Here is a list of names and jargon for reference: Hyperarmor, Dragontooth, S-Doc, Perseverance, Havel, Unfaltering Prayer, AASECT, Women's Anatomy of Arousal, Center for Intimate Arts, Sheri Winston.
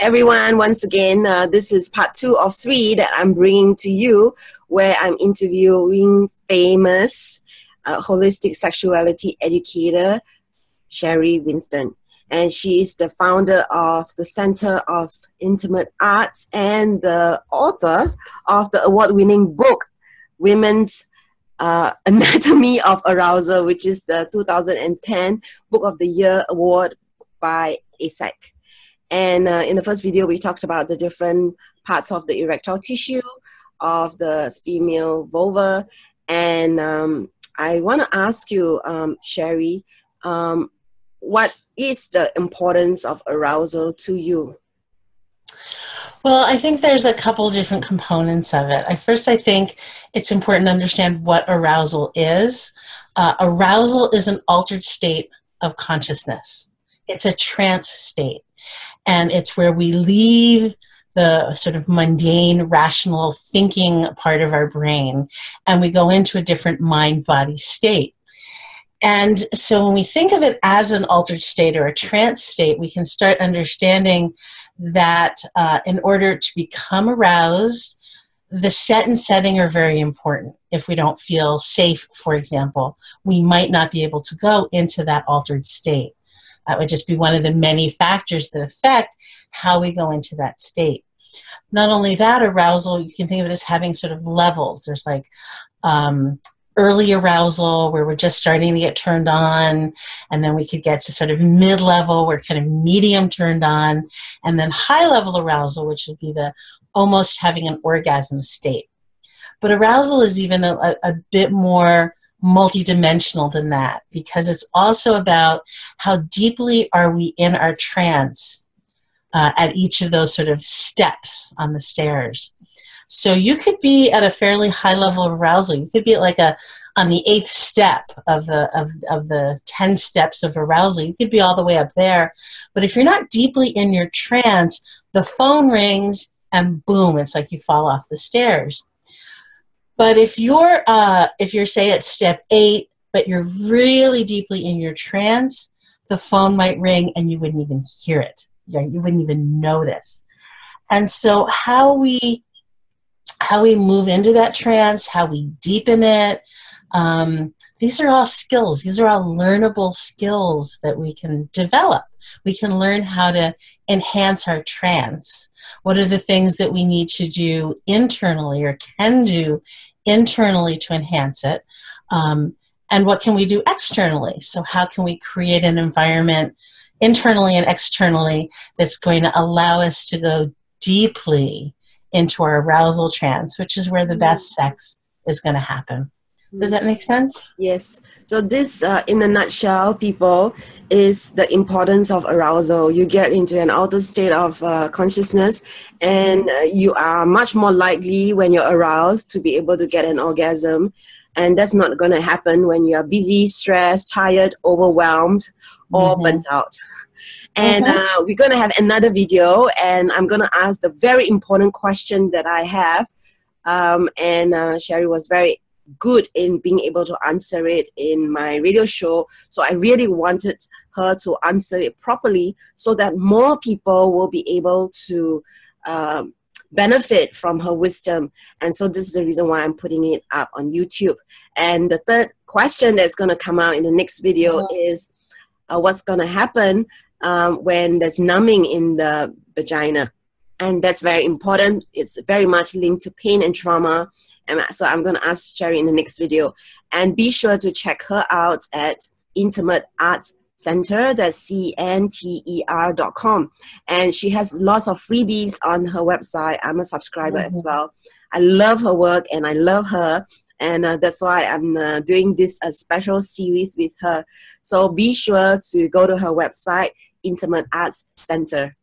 everyone. Once again, this is part 2 of 3 that I'm bringing to you, where I'm interviewing famous holistic sexuality educator, Sheri Winston. And she is the founder of the Center for Intimate Arts and the author of the award-winning book, Women's Anatomy of Arousal, which is the 2010 Book of the Year Award by AASECT. And in the first video, we talked about the different parts of the erectile tissue of the female vulva. And I want to ask you, Sheri, what is the importance of arousal to you? Well, I think there's a couple different components of it. First, I think it's important to understand what arousal is. Arousal is an altered state of consciousness. It's a trance state. And it's where we leave the sort of mundane, rational thinking part of our brain, and we go into a different mind-body state. And so when we think of it as an altered state or a trance state, we can start understanding that in order to become aroused, the set and setting are very important. If we don't feel safe, for example, we might not be able to go into that altered state. That would just be one of the many factors that affect how we go into that state. Not only that, arousal, you can think of it as having sort of levels. There's like early arousal, where we're just starting to get turned on, and then we could get to sort of mid-level, we're kind of medium turned on, and then high-level arousal, which would be the almost having an orgasm state. But arousal is even a bit more multidimensional than that, because it's also about how deeply are we in our trance at each of those sort of steps on the stairs. So you could be at a fairly high level of arousal. You could be at like on the 8th step of the 10 steps of arousal. You could be all the way up there. But if you're not deeply in your trance, the phone rings and boom, it's like you fall off the stairs. But if you're say at step 8, but you're really deeply in your trance, the phone might ring and you wouldn't even hear it. You wouldn't even notice. And so how we move into that trance, how we deepen it. These are all skills. These are all learnable skills that we can develop. We can learn how to enhance our trance. What are the things that we need to do internally or can do internally to enhance it? And what can we do externally? So how can we create an environment internally and externally that's going to allow us to go deeply into our arousal trance, which is where the best sex is going to happen. Does that make sense? Yes. So this, in a nutshell, people, is the importance of arousal. You get into an altered state of consciousness, and you are much more likely when you're aroused to be able to get an orgasm. And that's not going to happen when you are busy, stressed, tired, overwhelmed, or burnt out. And we're going to have another video, and I'm going to ask the very important question that I have. Sheri was very good in being able to answer it in my radio show, so I really wanted her to answer it properly so that more people will be able to benefit from her wisdom. And so this is the reason why I'm putting it up on YouTube. And the third question that's going to come out in the next video is what's going to happen when there's numbing in the vagina. And that's very important. It's very much linked to pain and trauma. And so I'm going to ask Sheri in the next video. And be sure to check her out at Intimate Arts Center, that's CNTER.com. And she has lots of freebies on her website. I'm a subscriber as well. I love her work and I love her. And that's why I'm doing this special series with her. So be sure to go to her website, Intimate Arts Center.